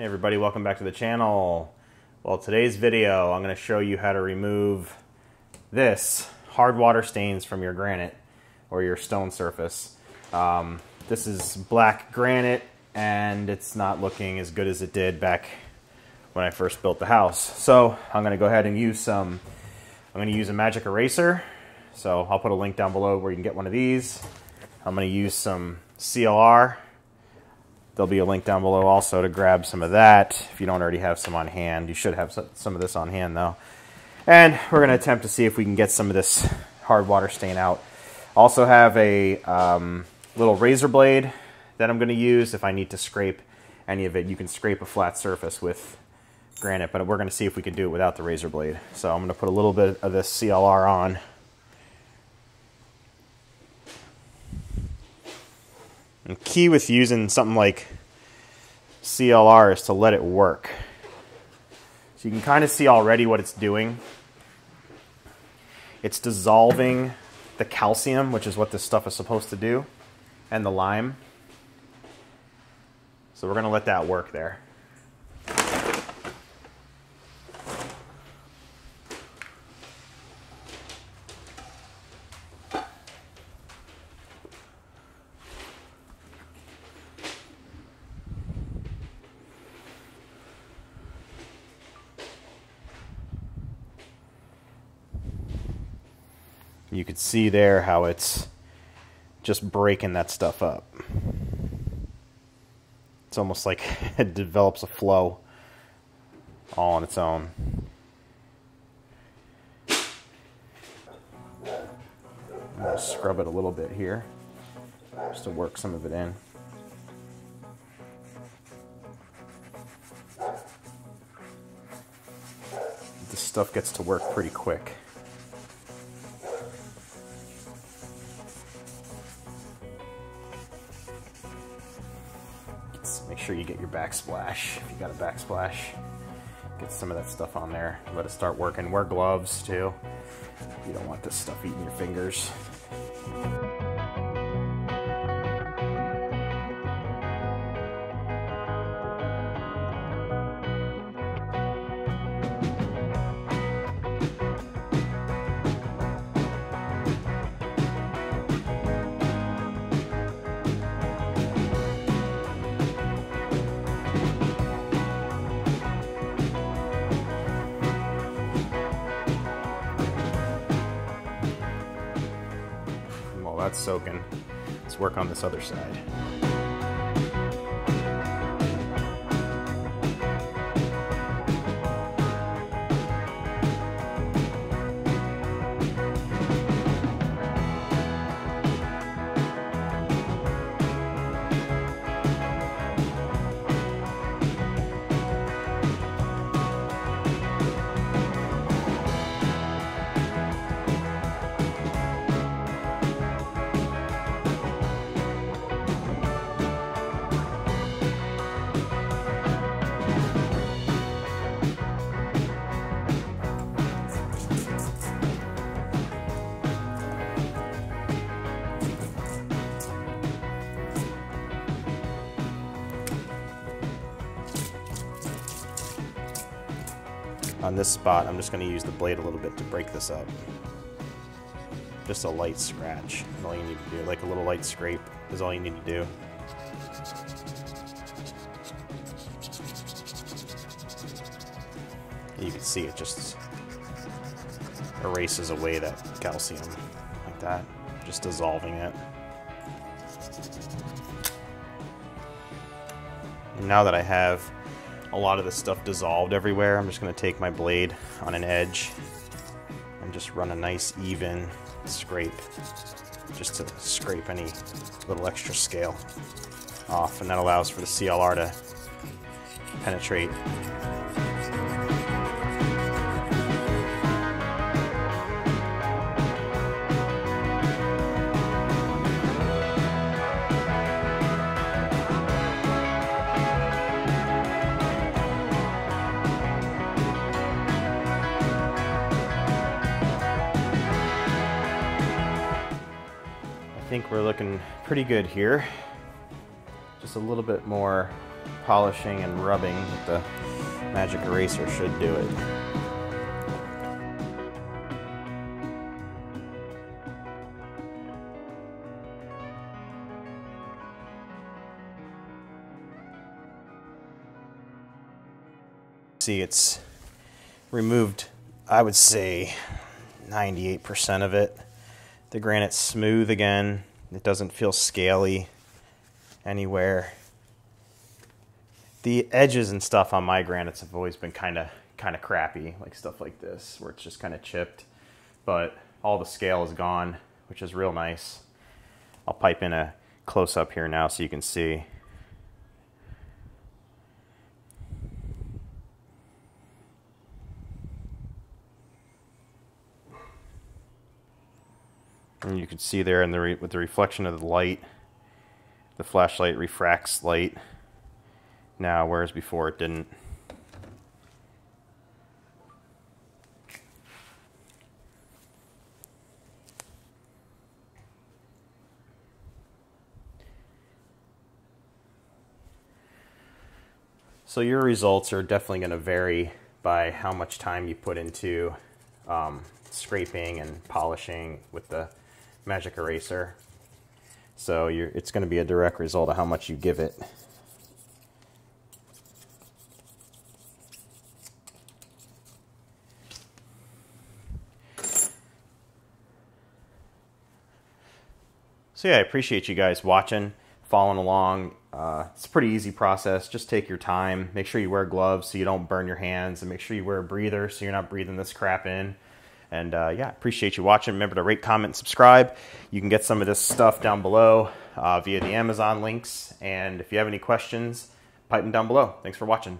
Hey everybody, welcome back to the channel. Well, today's video I'm going to show you how to remove this hard water stains from your granite or your stone surface. This is black granite and it's not looking as good as it did back when I first built the house. So I'm going to go ahead and use a magic eraser. So I'll put a link down below where you can get one of these. I'm going to use some CLR. There'll be a link down below also to grab some of that if you don't already have some on hand. You should have some of this on hand though. And we're going to attempt to see if we can get some of this hard water stain out. Also have a little razor blade that I'm going to use if I need to scrape any of it. You can scrape a flat surface with granite, but we're going to see if we can do it without the razor blade. So I'm going to put a little bit of this CLR on. The key with using something like CLR is to let it work. So you can kind of see already what it's doing. It's dissolving the calcium, which is what this stuff is supposed to do, and the lime. So we're going to let that work there. You could see there how it's just breaking that stuff up. It's almost like it develops a flow all on its own. I'm going to scrub it a little bit here just to work some of it in. This stuff gets to work pretty quick. Make sure you get your backsplash. If you got a backsplash, get some of that stuff on there. Let it start working. Wear gloves too. You don't want this stuff eating your fingers. That's soaking. Let's work on this other side. On this spot, I'm just going to use the blade a little bit to break this up. Just a light scratch. All you need to do, like a little light scrape, is all you need to do. You can see it just erases away that calcium like that, just dissolving it. And now that I have a lot of this stuff dissolved everywhere, I'm just going to take my blade on an edge and just run a nice even scrape just to scrape any little extra scale off, and that allows for the CLR to penetrate. I think we're looking pretty good here. Just a little bit more polishing and rubbing with the magic eraser should do it. See, it's removed, I would say, 98% of it. The granite's smooth again. It doesn't feel scaly anywhere. The edges and stuff on my granites have always been kind of crappy, like stuff like this, where it's just kind of chipped. But all the scale is gone, which is real nice. I'll pipe in a close-up here now so you can see. And you can see there in the with the reflection of the light, the flashlight refracts light now, whereas before it didn't. So your results are definitely going to vary by how much time you put into scraping and polishing with the magic eraser. So it's going to be a direct result of how much you give it. So yeah, I appreciate you guys watching, following along. It's a pretty easy process. Just take your time. Make sure you wear gloves so you don't burn your hands, and make sure you wear a breather so you're not breathing this crap in. And yeah, appreciate you watching. Remember to rate, comment, and subscribe. You can get some of this stuff down below via the Amazon links. And if you have any questions, pipe them down below. Thanks for watching.